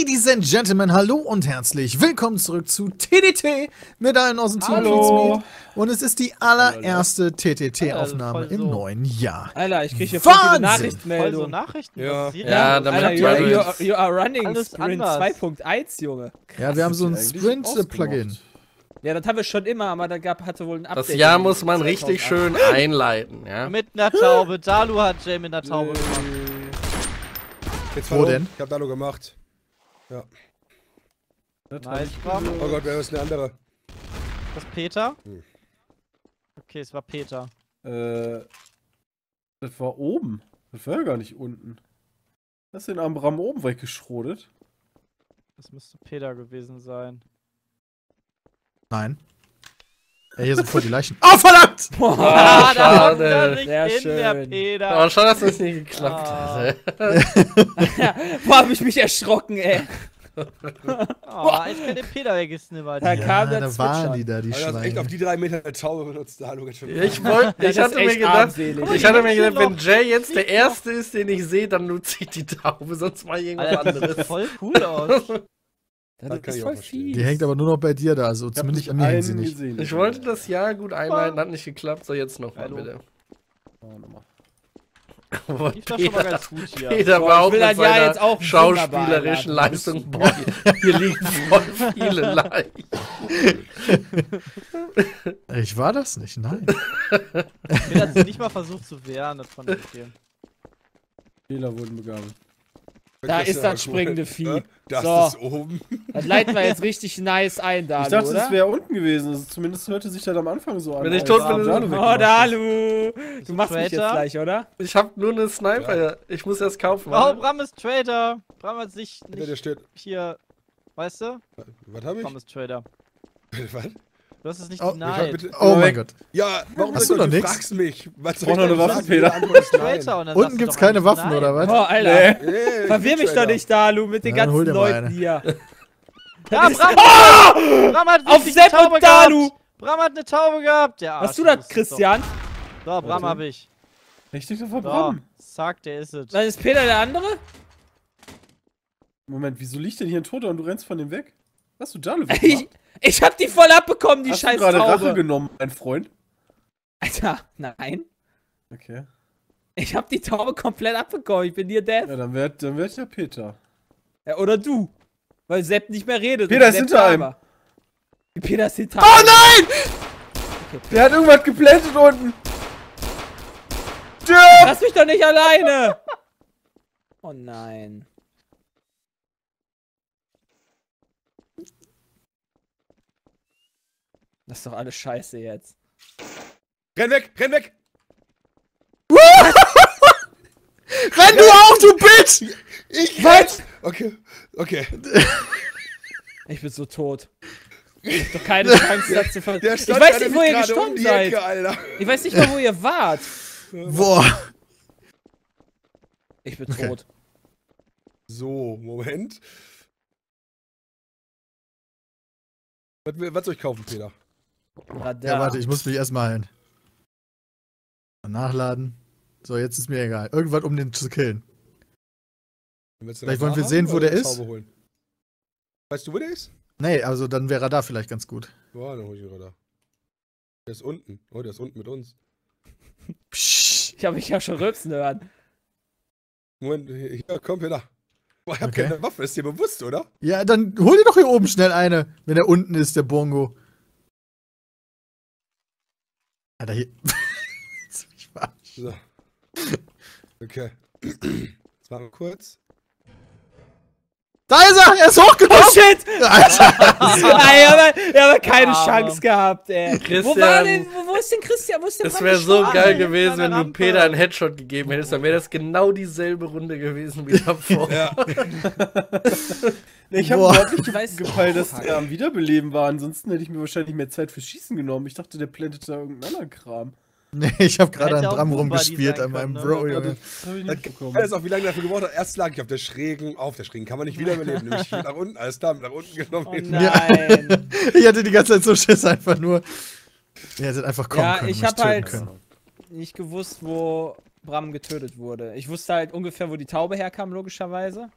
Ladies and Gentlemen, hallo und herzlich willkommen zurück zu TTT mit allen aus dem Team Pizmeet. Und es ist die allererste TTT-Aufnahme im neuen Jahr. Alter, ich kriege hier voll viele Nachrichtenmeldungen. Ja, damit you are running alles Sprint 2.1, Junge. Krass, ja, wir haben so ein Sprint-Plugin. Ja, das haben wir schon immer, aber da hatte wohl ein Update. Das Jahr muss man richtig schön einleiten, ja. Mit einer Taube. Dhalu hat Jay mit einer Taube gemacht. Jetzt wo denn? Ich hab Dhalu gemacht. Ja. Nein, oh Gott, wer ist eine andere? Das ist Peter? Hm. Okay, es war Peter. Das war oben. Das war ja gar nicht unten. Das ist den Amram oben weggeschrodet. Das müsste Peter gewesen sein. Nein. Ja, hier sind voll die Leichen. Oh, verdammt! Oh, schade. Sehr schön. Oh, schade, dass das nicht geklappt hat. Ja, boah, hab ich mich erschrocken, ey. Oh, ich bin den Peter weggesnibbert. Da kam der Zwitscher. Die Schweine. Du hast echt auf die 3 Meter der Taube benutzt, da, Lukas. Ich hatte mir gedacht, wenn Jay jetzt der Erste ist, den ich sehe, dann nutze ich die Taube, sonst mal irgendwas anderes. Das voll cool aus. Das ist voll fies. Die hängt aber nur noch bei dir da, also zumindest an mir hängt sie nicht. Ich wollte das Jahr gut einleiten, hat nicht geklappt, so jetzt nochmal bitte. Oh, Peter war auch mit seiner schauspielerischen Leistung. Boah, hier liegen voll viele Leichen. Ich war das nicht, nein. Peter hat sich nicht mal versucht zu wehren, das fand ich hier. Fehler wurden begangen. Da ist das springende Vieh. Das ist oben. Das leiten wir jetzt richtig nice ein, Dhalu. Ich dachte, das wäre unten gewesen. Also zumindest hörte sich das am Anfang so an. Wenn ich tot bin, oh, Dhalu! Du machst mich jetzt gleich, oder? Ich hab nur eine Sniper. Ja. Ich muss erst kaufen. Oh, Bram ist Trader. Bram hat sich nicht hier. Weißt du? Was hab ich? Bram ist Trader. Was? Du hast es nicht denied. Oh mein Gott. Ja, warum hast du nix? Fragst mich. Was soll ich denn sagen? Peter. Unten gibt's keine Waffen, oder was? Oh, Alter. Nee. Verwirr mich doch nicht, Dhalu, mit den ganzen Leuten hier. Ja, Bram hat auf Sepp und Dhalu. Bram hat eine Taube gehabt. Hast du das, Christian? So, Bram hab ich. Richtig so verbrannt. Zack, der ist es. Dann ist Peter der andere? Moment, wieso liegt denn hier ein Toter und du rennst von dem weg? Hast du Dhalu gemacht? Ich hab die voll abbekommen, die Scheiße. Hast du gerade Rache genommen, mein Freund? Alter, nein. Okay. Ich hab die Taube komplett abbekommen, ich bin hier dead. Ja, dann wär ich ja Peter. Ja, oder du. Weil Sepp nicht mehr redet. Peter ist hinter einem. Peter ist hinter einem. Oh nein! Okay, der hat irgendwas geplättet unten. Lass mich doch nicht alleine. Oh nein. Das ist doch alles scheiße jetzt. Renn weg! Renn weg! Renn du auch, du Bitch! Ich weiß! Okay, okay. Ich bin so tot. Ich hab doch keine Chance, das zu verlieren. Ich weiß nicht, wo ihr gestorben seid. Ich weiß nicht mal, wo ihr wart. Boah. Ich bin tot. So, Moment. Was soll ich kaufen, Peter? Ja, warte, ich muss mich erstmal heilen. Nachladen. So, jetzt ist mir egal. Irgendwas, um den zu killen. Vielleicht wollen wir sehen, wo der ist. Holen? Weißt du, wo der ist? Nee, also dann wäre Radar vielleicht ganz gut. Boah, dann hol ich Radar. Der ist unten. Oh, der ist unten mit uns. Psch, ich habe mich ja schon rülpsen hören. Moment, ja, komm, Peter. Boah, ich hab keine Waffe, ist dir bewusst, oder? Ja, dann hol dir doch hier oben schnell eine, wenn der unten ist, der Bongo. Alter, hier. So. Okay. Jetzt machen wir kurz. Da ist er! Er ist hochgekommen! Oh shit! Alter! Ich hab keine Chance gehabt, ey. Christian, wo ist denn Christian? Wo ist denn? Das wäre so geil gewesen, wenn du Peter einen Headshot gegeben hättest. Dann wäre das genau dieselbe Runde gewesen wie davor. Ja. Ich hab überhaupt nicht gefallen, dass die am Wiederbeleben waren. Ansonsten hätte ich mir wahrscheinlich mehr Zeit für Schießen genommen. Ich dachte, der plantet da irgendeinen anderen Kram. Nee, ich hab gerade an Bram rumgespielt, an meinem Bro, Junge. Das ist auch, wie lange dafür gebraucht hat. Erst lag ich auf der Schrägen kann man nicht wiederbeleben. Nämlich nach unten, alles da, nach unten genommen. Oh nein. Ja. Ich hatte die ganze Zeit so Schiss, einfach nur. Ihr hättet einfach kommen können. Ich hab halt nicht gewusst, wo Bram getötet wurde. Ich wusste halt ungefähr, wo die Taube herkam, logischerweise.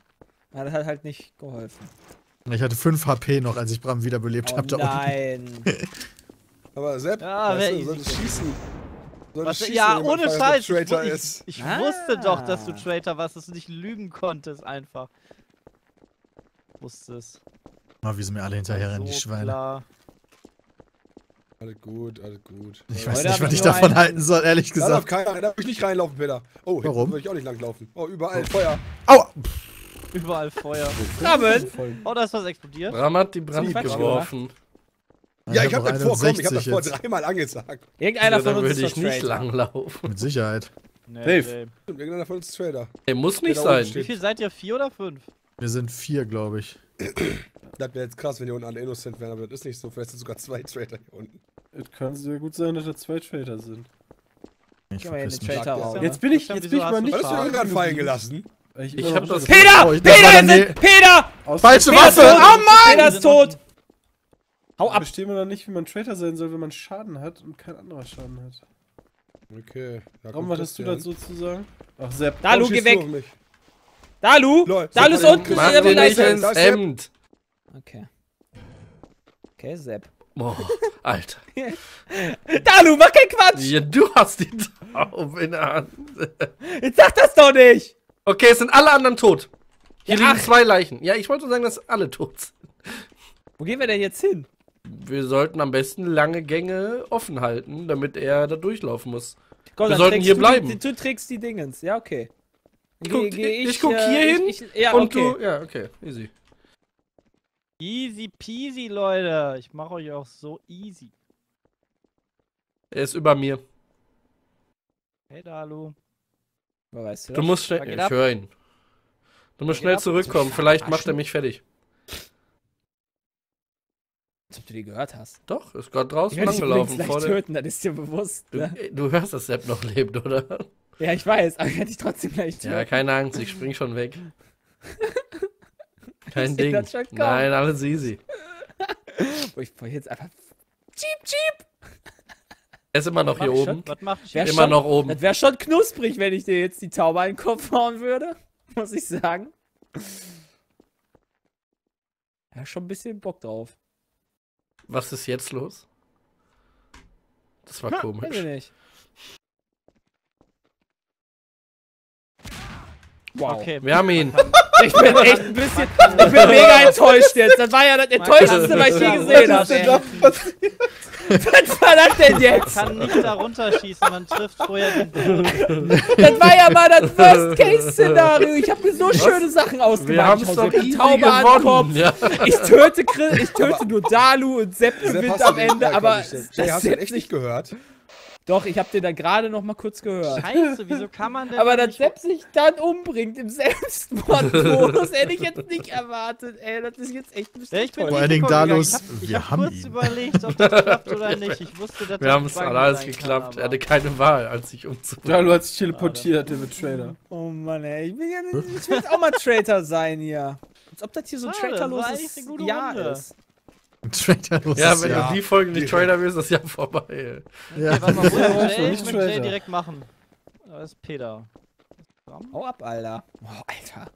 Ja, das hat halt nicht geholfen. Ich hatte 5 HP noch, als ich Bram wiederbelebt habe. Nein! Aber Sepp, weißt du, solltest schießen. Ja, ohne Scheiß! Ich wusste doch, dass du Traitor warst, dass du nicht lügen konntest einfach. Wusste es. Mal, wie sie mir alle hinterherrennen, die Schweine. Klar. Alles gut, alles gut. Ich weiß nicht, was ich davon halten soll, ehrlich gesagt. Da darf ich nicht reinlaufen, Peter. Oh, hier würde ich auch nicht langlaufen. Oh, überall Feuer. Aua! Überall Feuer. Brammen! Oh, da ist was explodiert. Bram hat die Brammen geworfen. Ja, ich hab das vorkommen, ich hab das vor 3-mal angesagt. Irgendeiner von uns ist Trader. Da würde ich nicht langlaufen. Mit Sicherheit. Dave. Irgendeiner von uns ist Trader. Der muss nicht sein. Wie viel seid ihr? 4 oder 5? Wir sind 4, glaube ich. Das wäre jetzt krass, wenn hier unten alle innocent wären, aber das ist nicht so. Vielleicht sind sogar 2 Trader hier unten. Es kann sehr gut sein, dass da 2 Trader sind. Ich verpiss mich. Jetzt bin ich mal nicht... Hast du irgendwann fallen gelassen? Ich hab das... Peter! Peter! Falsche Waffe! Oh Mann! Peter ist tot! Hau ab! Versteht man dann nicht, wie man Traitor sein soll, wenn man Schaden hat und kein anderer Schaden hat. Okay. Warum hattest du das sozusagen? Ach, Sepp. Dalu, geh weg! Dalu! Dalu ist unten! Mach den nicht ins Hemd! Okay. Okay, Sepp. Boah, Alter. Dalu, mach keinen Quatsch! Ja, du hast die Taube in der Hand. Jetzt sag das doch nicht! Okay, es sind alle anderen tot. Hier liegen 2 Leichen. Ja, ich wollte sagen, dass alle tot sind. Wo gehen wir denn jetzt hin? Wir sollten am besten lange Gänge offen halten, damit er da durchlaufen muss. Komm, wir sollten hier bleiben. Du trägst die Dingens. Ja, okay. Ich guck hier hin und okay. Du... Ja, okay. Easy. Easy peasy, Leute. Ich mache euch auch so easy. Er ist über mir. Hey, Dalu. Weißt du musst schnell... Ich höre ihn. Du musst schnell zurückkommen, vielleicht macht er mich fertig. Als ob du die gehört hast. Doch, ist gerade draußen langgelaufen. Ich kann töten, das ist dir bewusst. Ne? Du hörst, dass Sepp noch lebt, oder? Ja, ich weiß, aber ich hätte dich trotzdem gleich töten. Ja, keine Angst, ich spring schon weg. Kein Ding. Nein, alles easy. Wo ich jetzt einfach... Cheep, cheep! Er ist immer noch hier oben. Was macht ich immer noch oben. Das wäre schon knusprig, wenn ich dir jetzt die Taube in den Kopf hauen würde. Muss ich sagen. Ja, schon ein bisschen Bock drauf. Was ist jetzt los? Das war komisch. Weiß ich nicht. Wow. Okay, wir haben ihn. Ich bin echt ein bisschen... Ich bin mega enttäuscht jetzt. Das war ja das Enttäuschendste, was ich je gesehen habe. Was war das denn jetzt? Man kann nicht da runterschießen, man trifft vorher den Boden. Das war ja mal das Worst-Case-Szenario. Ich habe mir so schöne Sachen ausgemacht. Wir haben die Taube ankommen. Ja. Ich töte Chris, ich töte nur Dalu und Sepp gewinnt am Ende, aber das hast du echt nicht gehört. Doch, ich hab den dann gerade noch mal kurz gehört. Scheiße, wieso kann man denn... Aber dass Sepp sich dann umbringt im Selbstmordmodus, hätte ich jetzt nicht erwartet. Ey, das ist jetzt echt ein bisschen toll. Vor allen Dingen, Dalus, wir haben ihn. Ich hab kurz überlegt, ob das klappt oder nicht. Ich wusste, dass wir haben es alles geklappt. Er hatte keine Wahl, als sich umzubringen. Dalu hat sich teleportiert, der mit Traitor. Oh Mann, ey, ich will jetzt auch mal Traitor sein hier. Als ob das hier so ein traitorloses Jahr ist. Ja, wenn du die Folge nicht Trailer willst, ist das Jahr vorbei. Ey. Ja, okay, was ich mit Jay direkt machen. Das ist Peter. Hau ab, Alter. Oh, Alter.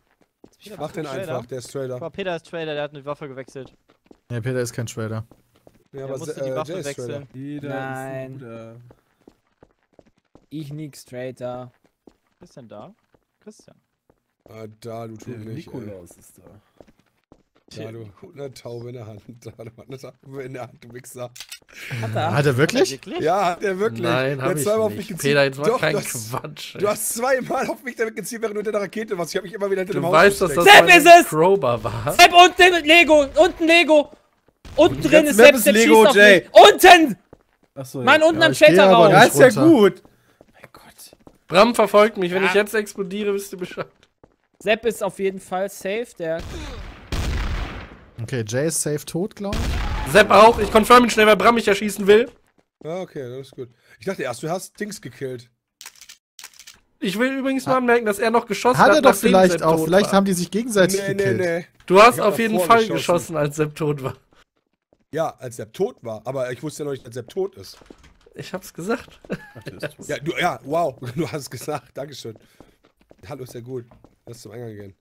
Mach den einfach, der ist Trailer. Aber Peter ist Trailer, der hat eine Waffe gewechselt. Ja, Peter ist kein Trailer. Ja, aber musste die Waffe wechseln. Nein. Ich nix Traitor. Wer ist denn da? Christian. Ah, da, du tut nicht. Nikolaus ist da. Dalu hat eine Taube in der Hand. Dalu hat eine Taube in der Hand, du Wichser. Hat er wirklich? Ja, hat er wirklich. Nein, hab ich nicht. Peter, jetzt war kein Quatsch. Du hast 2-mal auf mich damit gezielt, während du mit der Rakete warst. Ich hab mich immer wieder hinter dem Haus gesteckt. Du weißt, dass das ein Crowbar war. Sepp, unten Lego, unten Lego. Unten drin ist Sepp, der schießt auf mich. Unten! Achso, ja. Mann, unten am Shelterraum. Das ist ja gut. Mein Gott. Bram verfolgt mich. Wenn ich jetzt explodiere, wisst ihr Bescheid. Sepp ist auf jeden Fall safe, der... Okay, Jay ist safe tot, glaube ich. Sepp auch, ich confirm ihn schnell, weil Bram mich erschießen will. Ah, okay, das ist gut. Ich dachte erst, du hast Dings gekillt. Ich will übrigens mal anmerken, dass er noch geschossen hat. Hat er doch vielleicht auch, vielleicht haben die sich gegenseitig gekillt. Nee. Du hast auf jeden Fall geschossen, als Sepp tot war. Ja, als Sepp tot war, aber ich wusste ja noch nicht, dass Sepp tot ist. Ich hab's gesagt. Ach, du bist tot. Ja, wow, du hast es gesagt, dankeschön. Hallo, ist ja gut. Lass zum Eingang gehen.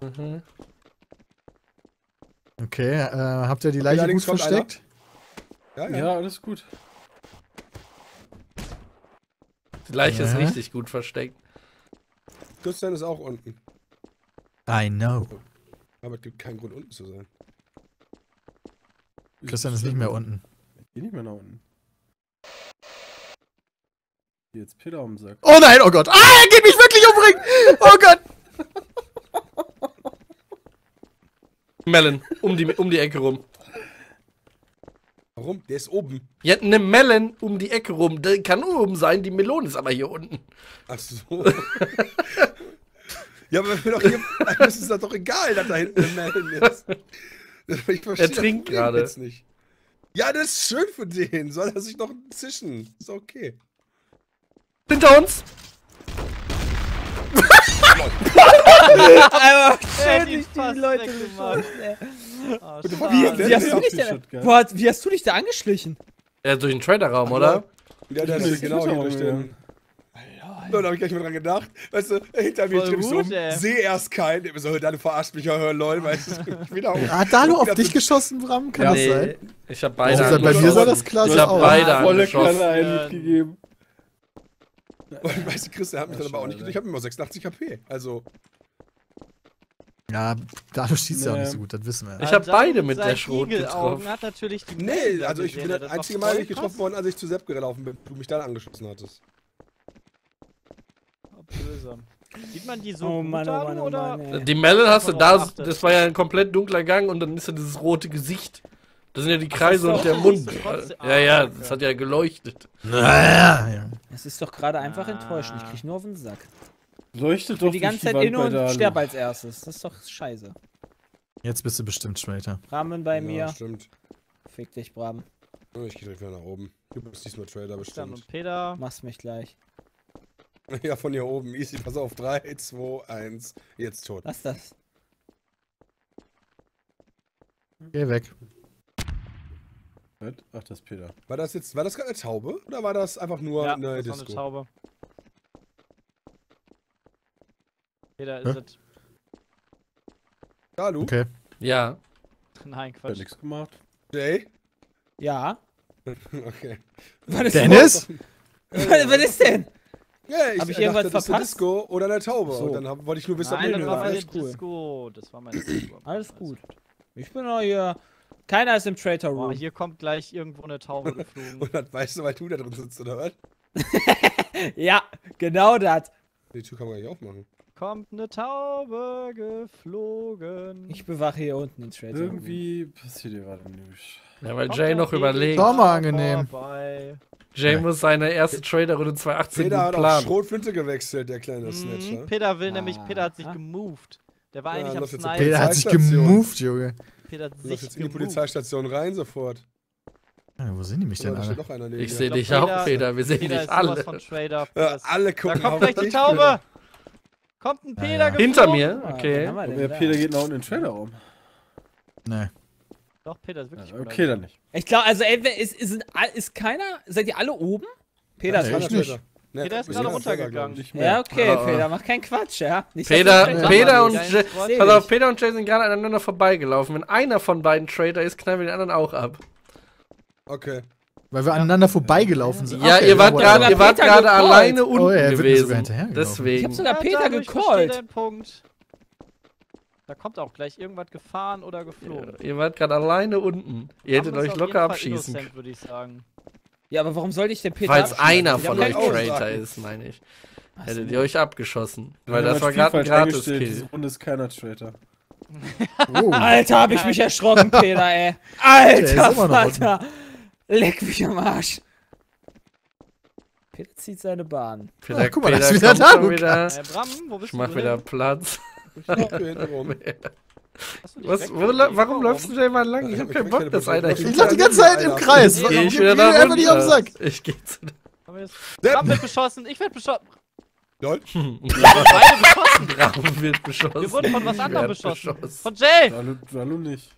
Mhm. Okay, habt ihr die Leiche gut versteckt? Ja, ja. Ja, alles gut. Die Leiche ist richtig gut versteckt. Christian ist auch unten. I know. Aber es gibt keinen Grund, unten zu sein. Christian ist nicht mehr unten. Ich geh nicht mehr nach unten. Jetzt Peter um den Sack. Oh nein, oh Gott. Ah, er geht mich wirklich umbringen. Oh Gott. Melon, um die Ecke rum. Warum? Der ist oben. Ja, eine Melon um die Ecke rum. Der kann oben sein, die Melone ist aber hier unten. Ach so. Ja, aber wir doch hier, das ist doch egal, dass da hinten eine Melon ist. Ich verstehe, er trinkt gerade. Jetzt nicht. Ja, das ist schön für den. Soll er sich noch zischen? Ist okay. Hinter uns! Einfach schön die Leute geschossen, ey. Oh, wie hast du dich da angeschlichen? Ja, durch den Traderraum, oder? Ja, der ist genau hier durch den. Da hab ich gleich mal dran gedacht. Weißt du, hinter mir tritt ich so um, seh erst keinen. Ich so, Dalu verarscht mich ja, hör lol, weißt du. Hat Dalu auf dich geschossen, Bram? Kann das sein? Ich hab beide angeschossen. Bei mir sah das klasse aus. Ich hab beide angeschossen. Weißt du, Chris, der hat mich dann aber auch nicht. Ich hab immer 86 HP, also. Ja, dadurch schießt er auch nicht so gut, das wissen wir. Ich habe beide mit der Schrot getroffen. Hat natürlich die also ich bin das einzige Mal nicht getroffen worden, als ich zu Sepp gelaufen bin, du mich dann angeschossen hattest. Böse. Sieht man die so gut an, oder? Mann, die Melon hast du da, das war ja ein komplett dunkler Gang und dann ist ja dieses rote Gesicht. Das sind ja die Kreise und der Mund. Ja, ja, das hat ja geleuchtet. Naja. Das ist doch gerade einfach enttäuschend, ich krieg nur auf den Sack. Leuchtet doch die ganze Zeit inne und sterbe als erstes. Das ist doch scheiße. Jetzt bist du bestimmt Traitor. Rahmen bei mir. Stimmt. Fick dich, Bram. Ich geh direkt wieder nach oben. Du bist diesmal Traitor bestimmt. Und Peter. Machst mich gleich. Ja, von hier oben. Easy, pass auf. 3, 2, 1. Jetzt tot. Was ist das? Geh weg. Ach, das ist Peter. War das gerade eine Taube? Oder war das einfach nur eine Disco? Ja, das war eine Taube. Peter ist es. Dalu? Okay. Ja. Nein, Quatsch. Hat nichts gemacht. Jay? Ja. Okay. Dennis? Was ist denn? Ja, ich dachte, das ist eine Disco oder eine Taube. So. Und dann wollte ich nur wissen, ob das war meine Disco. Das war meine Disco. Alles gut. Ich bin auch hier. Keiner ist im Traitor Room. Oh, hier kommt gleich irgendwo eine Taube geflogen. Und das weißt du, weil du da drin sitzt, oder was? Ja, genau das. Die Tür kann man gar nicht aufmachen. Kommt eine Taube geflogen. Ich bewache hier unten den Traitor Room. Irgendwie passiert hier gerade nichts. Ja, weil Jay noch überlegt. Schau mal angenehm. Vorbei. Jay muss seine erste Trader-Runde 2018 Peter hat auch Schrotflinte gewechselt, der kleine Snatcher. Peter will nämlich, Peter hat sich gemoved. Der war eigentlich am Sniper. Peter hat sich gemoved, Junge. Peter hat sich jetzt in die Polizeistation rein sofort. Ja, wo sehen die mich denn alle? Ich sehe dich auch, Peter. Wir sehen dich alle. Alle gucken. Da kommt gleich die Taube. Kommt ein Peter geflogen. Hinter mir? Okay. Der Peter geht nach unten in den Trailer um. Nee. Doch, Peter ist wirklich okay, dann nicht. Ich glaube, also ist keiner. Seid ihr alle oben? Peter ist gerade nicht. Nee, Peter ist gerade runtergegangen. Ja, okay, Peter, mach keinen Quatsch, ja. Peter und Jay sind gerade aneinander vorbeigelaufen. Wenn einer von beiden Traitor ist, knallen wir den anderen auch ab. Okay. Weil wir aneinander vorbeigelaufen sind. Ja, okay, ihr wart gerade alleine unten gewesen. Deswegen. Ich hab sogar Peter gecallt. Da kommt auch gleich irgendwas gefahren oder geflogen. Ja, ihr wart gerade alleine unten. Ihr hättet euch locker abschießen können, würde ich sagen. Ja, aber warum sollte ich denn Peter abschießen? Falls einer von euch Traitor ist, meine ich. Hättet ihr euch abgeschossen. Weil das war gerade ein Gratis-Kill. Diese Runde ist keiner Traitor. Oh. Alter, hab ich mich erschrocken, Peter, ey. Alter, Vater. Leck mich am Arsch. Peter zieht seine Bahn. Peter, guck mal, das ist wieder da. Ich mach wieder Platz. Warum läufst du da immer lang? Ich hab keinen Bock, dass einer hier. Ich lauf die ganze Zeit im Kreis. Ich geh einfach nicht auf den Sack. Ich geh zu dir. Ram wird beschossen, ich werd beschossen. Leute? Ram wird beschossen. Wir wurden von was anderem beschossen. Von Jay! Dalu nicht.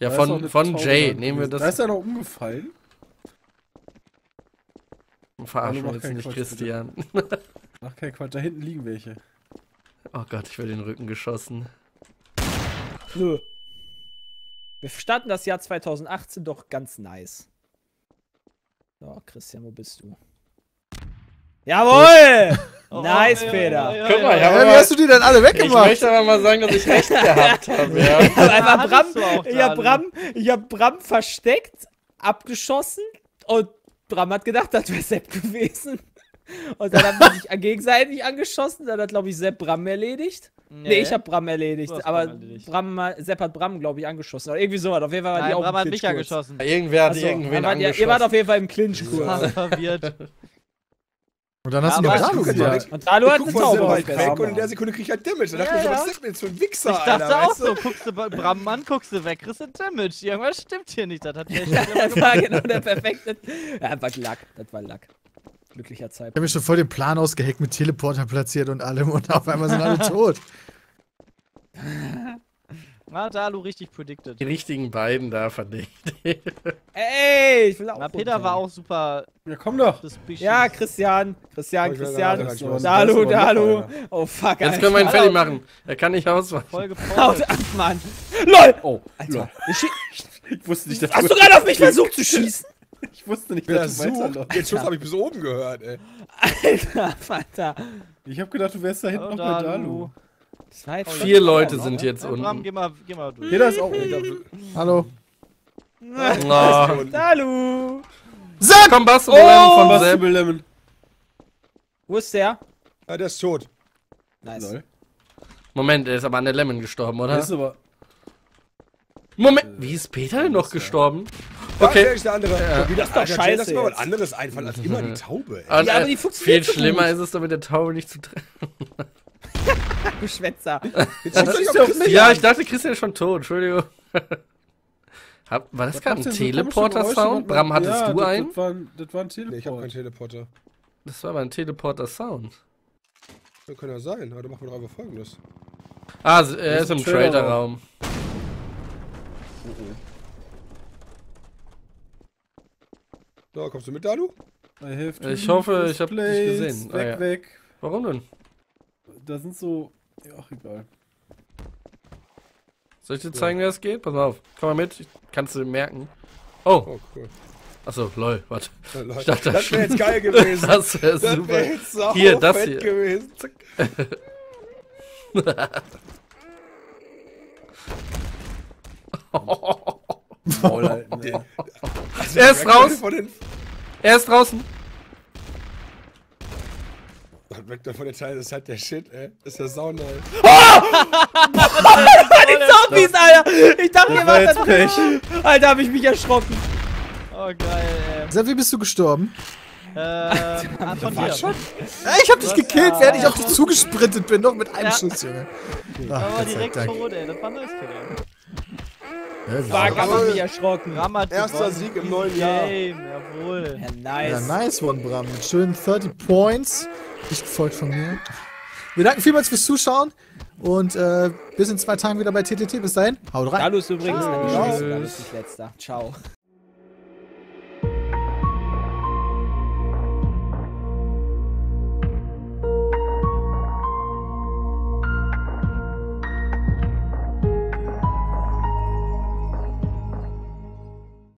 Ja, von Jay. Nehmen wir das. Da ist er noch umgefallen. Verarschen wir jetzt nicht Christian. Mach keinen Quatsch, da hinten liegen welche. Oh Gott, ich werde in den Rücken geschossen. Nö. Wir starten das Jahr 2018 doch ganz nice. So, Christian, wo bist du? Jawohl! Oh, nice, ja, Peter. Ja, guck mal, wie hast du die denn alle weggemacht? Ich möchte aber mal sagen, dass ich recht gehabt habe. Ja. Ich habe einfach Bram versteckt, abgeschossen und Bram hat gedacht, das wäre Sepp gewesen. Und dann haben wir sich gegenseitig angeschossen. Dann hat, glaube ich, Sepp Bram erledigt. Nee, ich habe Bram erledigt. Aber Sepp hat Bram, glaube ich, angeschossen. Oder irgendwie so. Auf jeden Fall waren die auch Bram hat mich angeschossen. Irgendwer hat irgendwen angeschossen. Ihr wart auf jeden Fall im Clinch kurz. Verwirrt. Und dann hast du noch Dhalu gesagt. Und Dhalu hat eine Zauberwelt weg und in der Sekunde krieg ich halt Damage. Da dachte ich mir, was ist denn jetzt für ein Wichser, Alter? Ich dachte auch so, guckst du Bram an, guckst du weg, kriegst du Damage. Irgendwas stimmt hier nicht. Das hat war genau der perfekte... Ja, war Lack. Das war Lack. Glücklicher Zeitpunkt. Ich hab mir schon voll den Plan ausgeheckt mit Teleporter platziert und allem und auf einmal sind alle tot. Na, Dhalu richtig predicted. Die richtigen beiden da verdickt. Ey, ich will auch. Na, Peter war auch super. Ja, komm doch. Ja, Christian. Christian. Dhalu. Oh, fuck, Alter. Jetzt können wir ihn fertig machen. Er kann nicht ausweichen. Voll gebaut. Mann. LOL. Oh, Alter. Ich wusste nicht, dass hast du gerade auf mich versucht zu schießen? Ich wusste nicht, dass du weiter. Den Schuss habe ich bis oben gehört, ey. Alter, Vater. Ich hab gedacht, du wärst da hinten noch mit Dhalu. Vier Leute sind jetzt unten. Bram, geh mal durch. Jeder ist auch unten. Hallo. Dhalu. Sepp! Komm, Bastellemon. Wo ist der? Ja, der ist tot. Nice. Moment, er ist aber an der Lemon gestorben, oder? Ist aber... Moment, wie ist Peter denn noch gestorben? Okay. Ja, ist der andere. Ja. Wie das doch scheiße. Das ist mal was anderes einfallen als immer die Taube. Ey. Ja, aber die funktioniert viel schlimmer gut. Ist es, damit der Taube nicht zu treffen. Du Schwätzer. Ja, ich dachte, Christian ist schon tot. Entschuldigung. War das gerade ein Teleporter-Sound? Bram, hattest du einen? Das war ein Teleporter. Nee, ich hab keinen Teleporter. Das war aber ein Teleporter-Sound. Das kann ja sein, aber dann machen wir doch einfach Folgendes. Ah, er ist im Trader-Raum. So, kommst du mit, Dhalu? Ich hoffe, ich hab dich gesehen. Weg, weg. Warum denn? Da sind so... Ach, egal. Soll ich dir zeigen, wie das geht? Pass mal auf. Komm mal mit. Kannst du merken. Oh. Oh, cool. Achso, lol. Warte. Ja, lol. Ich dachte, das wäre jetzt geil gewesen. Das wäre super. Das wär jetzt sau hier, das fett hier. Gewesen. Oh, Alter. Er ist raus! Er ist draußen! Weg davon, der Teil, das ist halt der Shit, ey. Das ist der Sound, ey. Oh! Das war die Zombies, Alter! Ich dachte, ihr wart das nicht. Alter, hab ich mich erschrocken. Oh, geil, ey. Sepp, wie bist du gestorben? Von dir. Ich hab dich gekillt, während ich auf dich zugesprintet bin, noch mit einem Schuss, Junge. Aber direkt tot, ey. Das war nice, Alter. Fuck, hab ich mich erschrocken. Erster Sieg im neuen Jahr. Jawohl. Ja, nice. Ja, nice one, Bram. Mit schönen 30 Points. Nicht gefolgt von mir. Wir danken vielmals fürs Zuschauen. Und bis in 2 Tagen wieder bei TTT. Bis dahin, haut rein. Dhalu ist übrigens nicht letzter. Ciao.